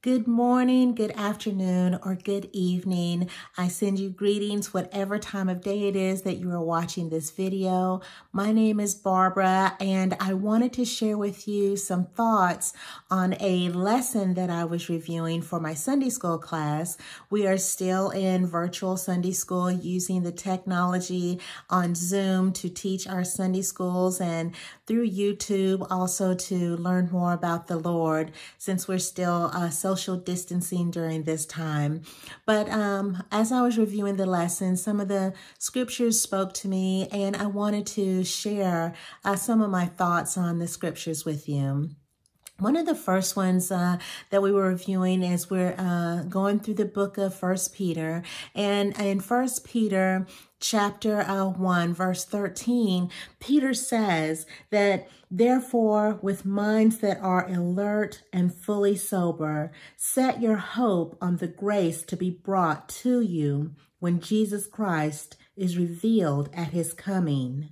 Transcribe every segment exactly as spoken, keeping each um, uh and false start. Good morning, good afternoon, or good evening. I send you greetings whatever time of day it is that you are watching this video. My name is Barbara, and I wanted to share with you some thoughts on a lesson that I was reviewing for my Sunday school class. We are still in virtual Sunday school using the technology on Zoom to teach our Sunday schools and through YouTube also to learn more about the Lord since we're still uh, so social distancing during this time. But um, as I was reviewing the lesson, some of the scriptures spoke to me, and I wanted to share uh, some of my thoughts on the scriptures with you. One of the first ones uh, that we were reviewing is we're uh, going through the book of First Peter. And in First Peter chapter uh, one, verse thirteen, Peter says that, "Therefore, with minds that are alert and fully sober, set your hope on the grace to be brought to you when Jesus Christ is revealed at his coming."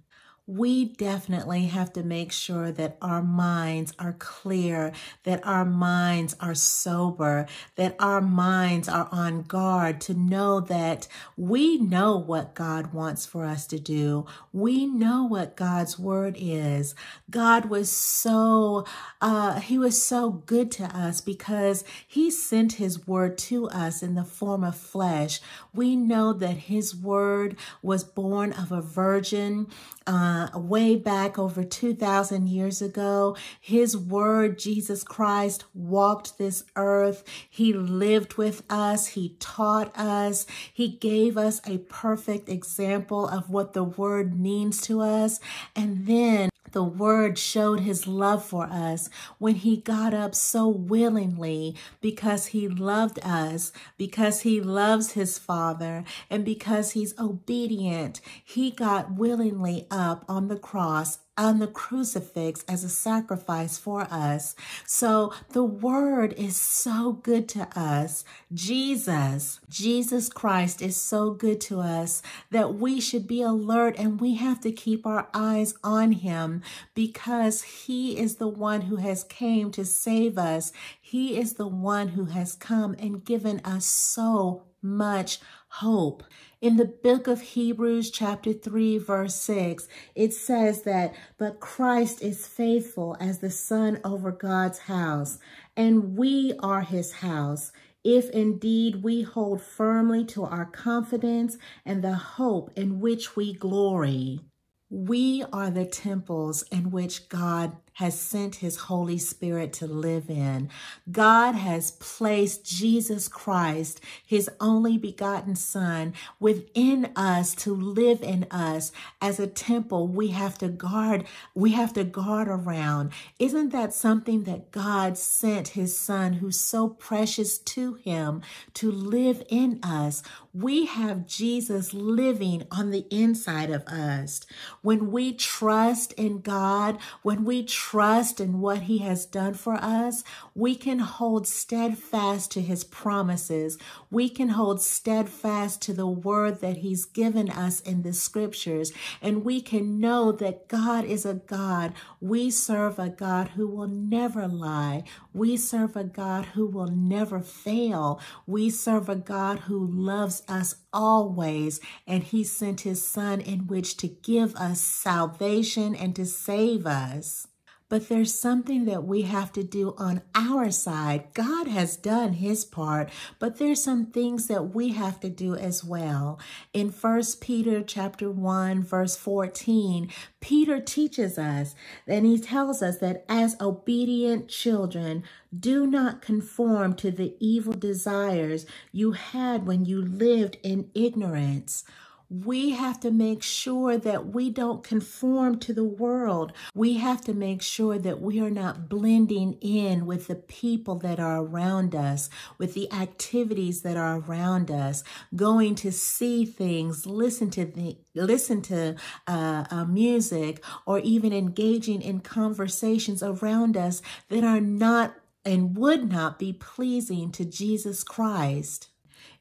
We definitely have to make sure that our minds are clear, that our minds are sober, that our minds are on guard to know that we know what God wants for us to do. We know what God's word is. God was so, uh, he was so good to us because he sent his word to us in the form of flesh. We know that his word was born of a virgin. Um, Uh, way back over two thousand years ago, his word, Jesus Christ, walked this earth. He lived with us. He taught us. He gave us a perfect example of what the word means to us. And then the word showed his love for us when he got up so willingly because he loved us, because he loves his Father, and because he's obedient. He got willingly up on the cross, on the crucifix, as a sacrifice for us. So the word is so good to us. Jesus, Jesus Christ is so good to us that we should be alert, and we have to keep our eyes on him because he is the one who has came to save us. He is the one who has come and given us so much hope. In the book of Hebrews chapter three, verse six, it says that, "But Christ is faithful as the Son over God's house, and we are his house, if indeed we hold firmly to our confidence and the hope in which we glory." We are the temples in which God has sent his Holy Spirit to live in. God has placed Jesus Christ, his only begotten Son, within us to live in us as a temple we have to guard, we have to guard around. Isn't that something that God sent his Son, who's so precious to him, to live in us? We have Jesus living on the inside of us. When we trust in God, when we trust Trust in what he has done for us, we can hold steadfast to his promises. We can hold steadfast to the word that he's given us in the scriptures. And we can know that God is a God. We serve a God who will never lie. We serve a God who will never fail. We serve a God who loves us always. And he sent his Son in which to give us salvation and to save us. But there's something that we have to do on our side. God has done his part, but there's some things that we have to do as well. In First Peter chapter one, verse fourteen, Peter teaches us, and he tells us that, "As obedient children, do not conform to the evil desires you had when you lived in ignorance." We have to make sure that we don't conform to the world. We have to make sure that we are not blending in with the people that are around us, with the activities that are around us, going to see things, listen to the, listen to uh, uh, music, or even engaging in conversations around us that are not and would not be pleasing to Jesus Christ.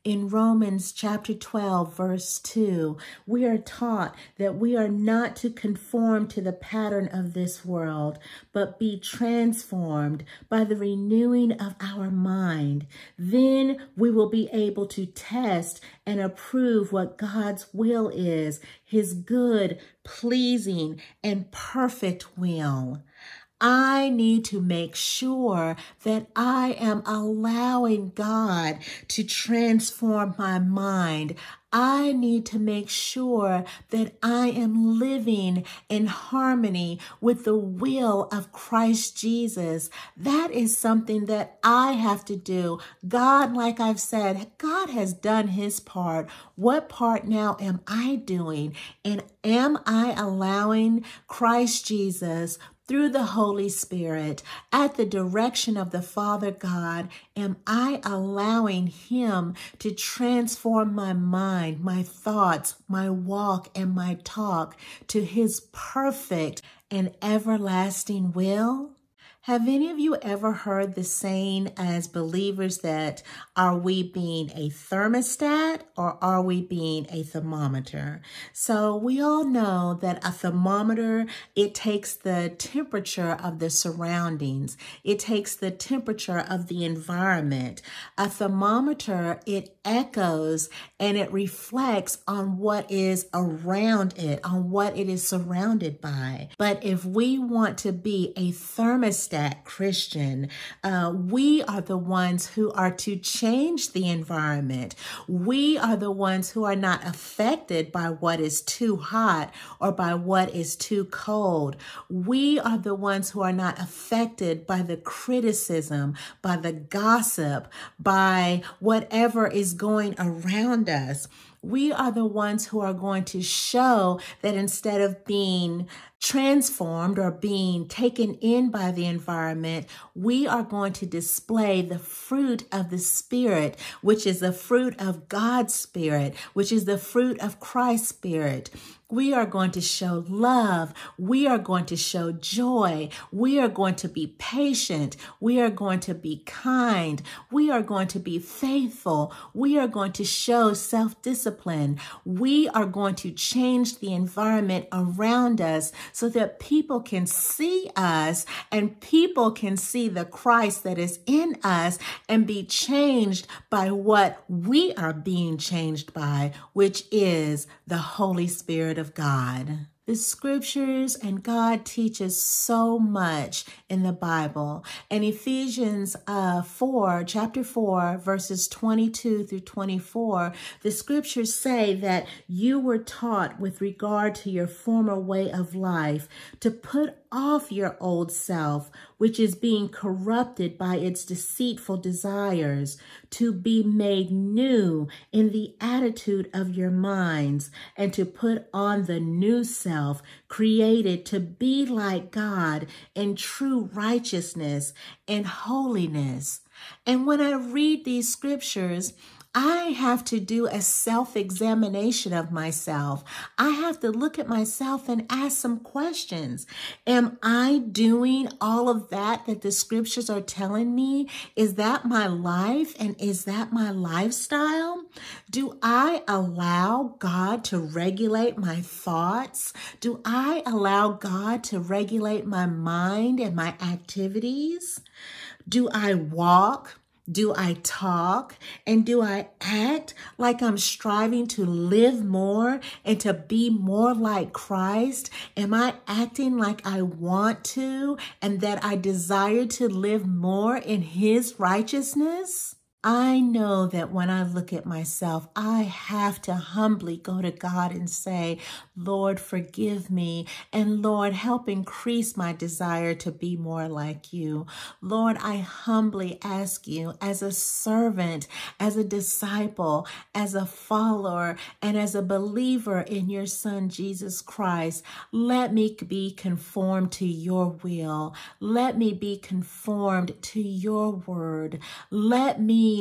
In Romans chapter twelve, verse two, we are taught that we are not to conform to the pattern of this world, but be transformed by the renewing of our mind. Then we will be able to test and approve what God's will is, his good, pleasing, and perfect will. I need to make sure that I am allowing God to transform my mind. I need to make sure that I am living in harmony with the will of Christ Jesus. That is something that I have to do. God, like I've said, God has done his part. What part now am I doing? And am I allowing Christ Jesus, through the Holy Spirit, at the direction of the Father God, am I allowing him to transform my mind, my thoughts, my walk, and my talk to his perfect and everlasting will? Have any of you ever heard the saying as believers that are we being a thermostat or are we being a thermometer? So we all know that a thermometer, it takes the temperature of the surroundings. It takes the temperature of the environment. A thermometer, it echoes and it reflects on what is around it, on what it is surrounded by. But if we want to be a thermostat, that Christian, uh, we are the ones who are to change the environment. We are the ones who are not affected by what is too hot or by what is too cold. We are the ones who are not affected by the criticism, by the gossip, by whatever is going around us. We are the ones who are going to show that instead of being transformed or being taken in by the environment, we are going to display the fruit of the Spirit, which is the fruit of God's Spirit, which is the fruit of Christ's Spirit. We are going to show love. We are going to show joy. We are going to be patient. We are going to be kind. We are going to be faithful. We are going to show self-discipline. We are going to change the environment around us so that people can see us and people can see the Christ that is in us and be changed by what we are being changed by, which is the Holy Spirit of God. The scriptures and God teaches so much in the Bible. In Ephesians uh, four, chapter four, verses twenty-two through twenty-four, the scriptures say that you were taught with regard to your former way of life to put off your old self, which is being corrupted by its deceitful desires, to be made new in the attitude of your minds, and to put on the new self, created to be like God in true righteousness and holiness. And when I read these scriptures, I have to do a self-examination of myself. I have to look at myself and ask some questions. Am I doing all of that that the scriptures are telling me? Is that my life and is that my lifestyle? Do I allow God to regulate my thoughts? Do I allow God to regulate my mind and my activities? Do I walk? Do I talk and do I act like I'm striving to live more and to be more like Christ? Am I acting like I want to and that I desire to live more in his righteousness? I know that when I look at myself, I have to humbly go to God and say, Lord, forgive me. And Lord, help increase my desire to be more like you. Lord, I humbly ask you as a servant, as a disciple, as a follower, and as a believer in your son, Jesus Christ, let me be conformed to your will. Let me be conformed to your word. Let me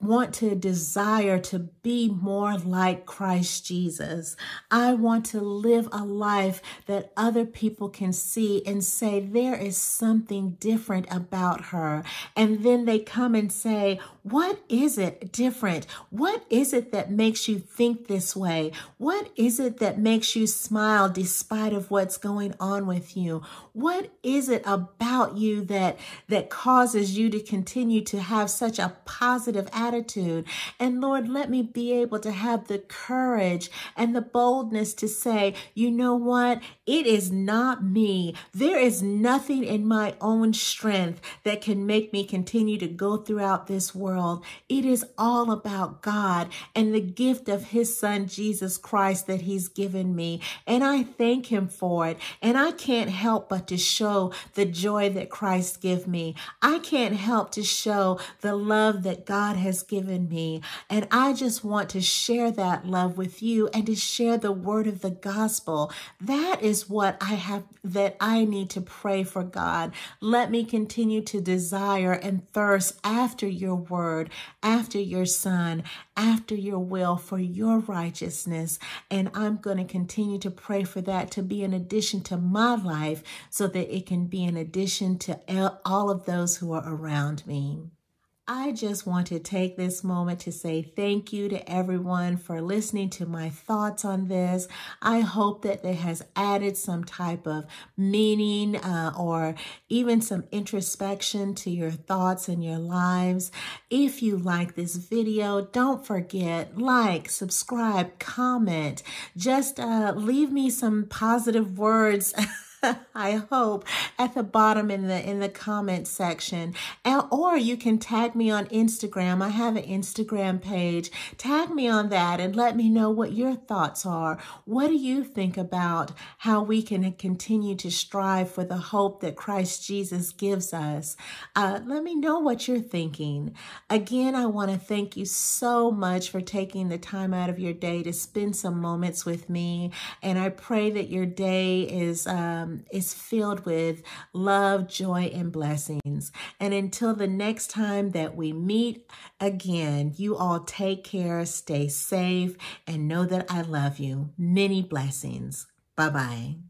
want to desire to be more like Christ Jesus. I want to live a life that other people can see and say, there is something different about her. And then they come and say, what is it different? What is it that makes you think this way? What is it that makes you smile despite of what's going on with you? What is it about you that, that causes you to continue to have such a positive attitude? And Lord, let me be able to have the courage and the boldness to say, you know what? It is not me. There is nothing in my own strength that can make me continue to go throughout this world. It is all about God and the gift of his son, Jesus Christ, that he's given me. And I thank him for it. And I can't help but to show the joy that Christ gave me. I can't help to show the love that God has given me. And I just want to share that love with you and to share the word of the gospel. That is what I have, that I need to pray for, God. Let me continue to desire and thirst after your word, after your son, after your will, for your righteousness. And I'm going to continue to pray for that to be an addition to my life so that it can be an addition to all of those who are around me. I just want to take this moment to say thank you to everyone for listening to my thoughts on this. I hope that it has added some type of meaning uh, or even some introspection to your thoughts and your lives. If you like this video, don't forget, like, subscribe, comment. Just uh, leave me some positive words. I hope at the bottom in the in the comment section, and, or you can tag me on Instagram. I have an Instagram page. Tag me on that and let me know what your thoughts are. What do you think about how we can continue to strive for the hope that Christ Jesus gives us? Uh, let me know what you're thinking. Again, I want to thank you so much for taking the time out of your day to spend some moments with me, and I pray that your day is um, is filled with love, joy, and blessings. And until the next time that we meet again, you all take care, stay safe, and know that I love you. Many blessings. Bye-bye.